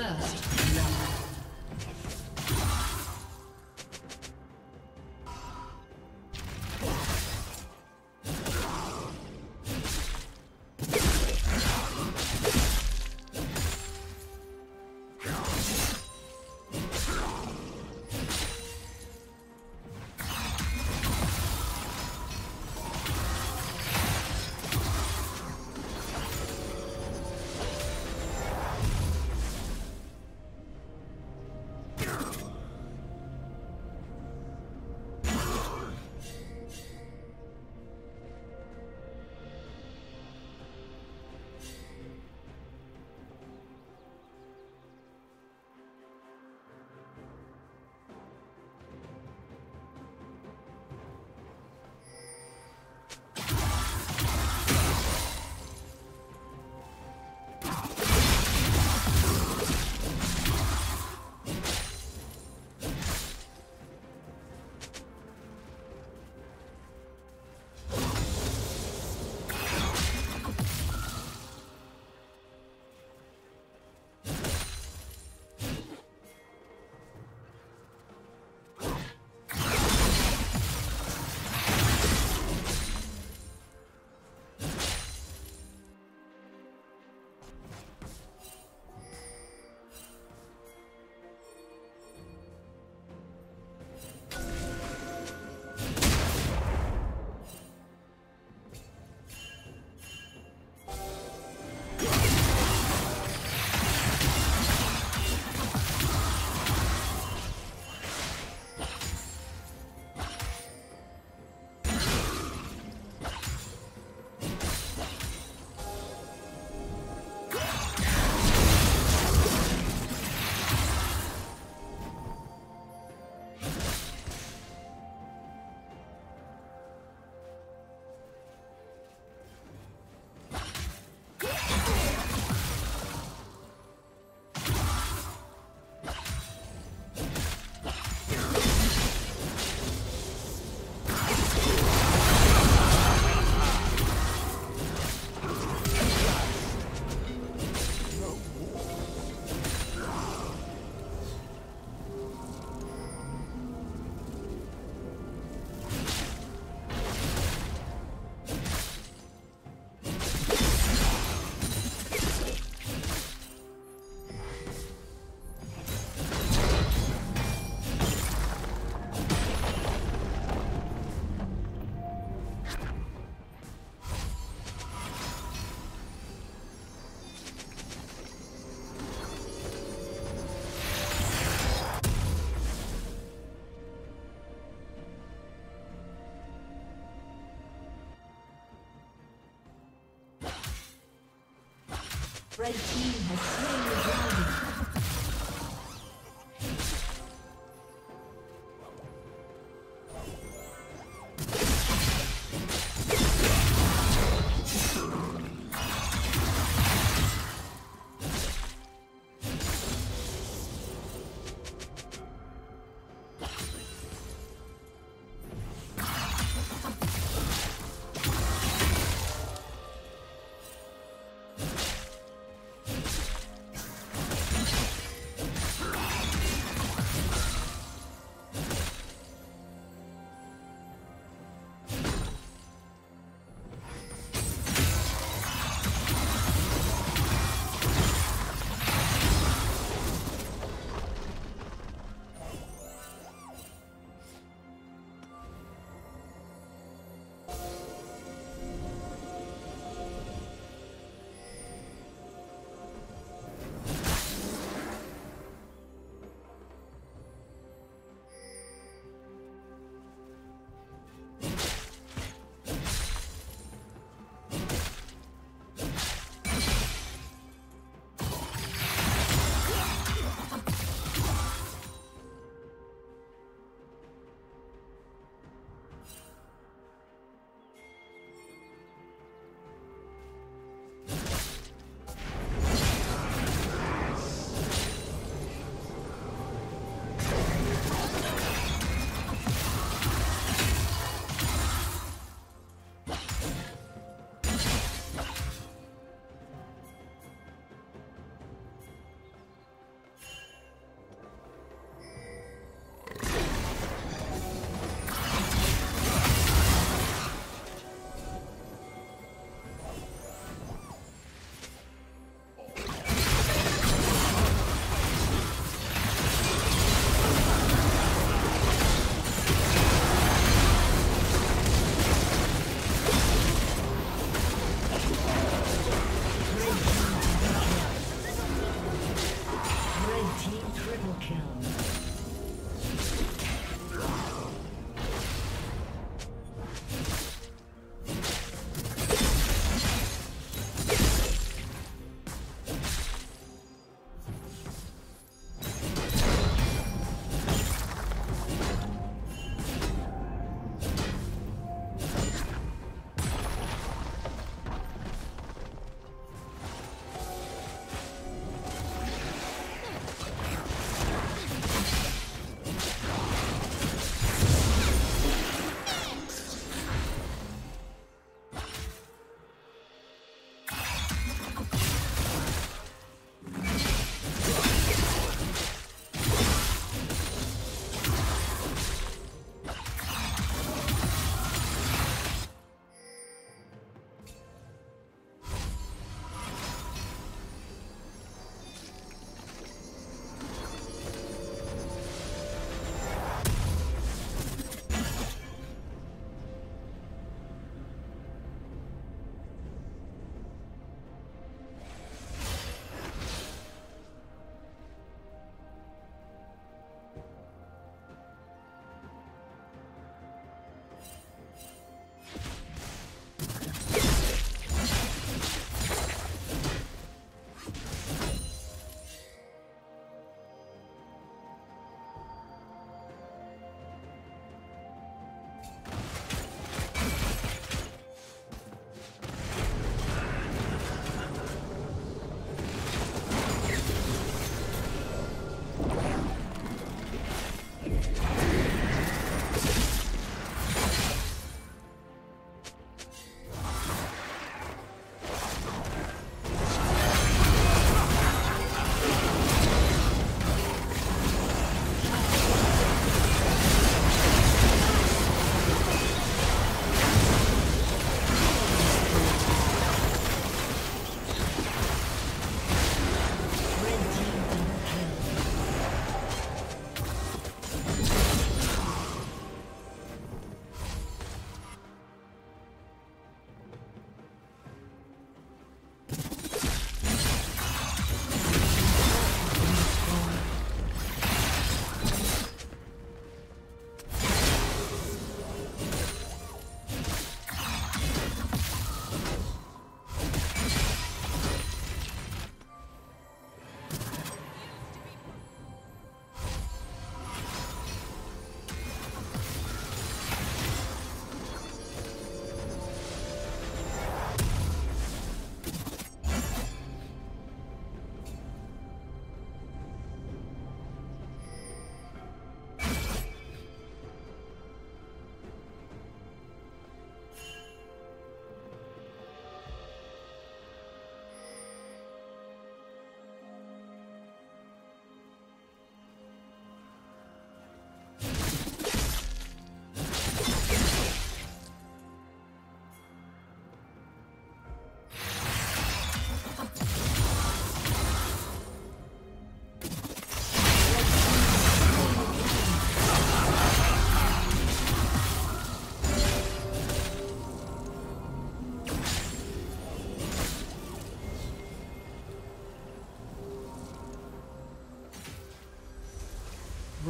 First love. Red team has slain the dragon.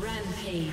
Rampage.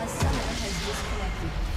A summoner has disconnected.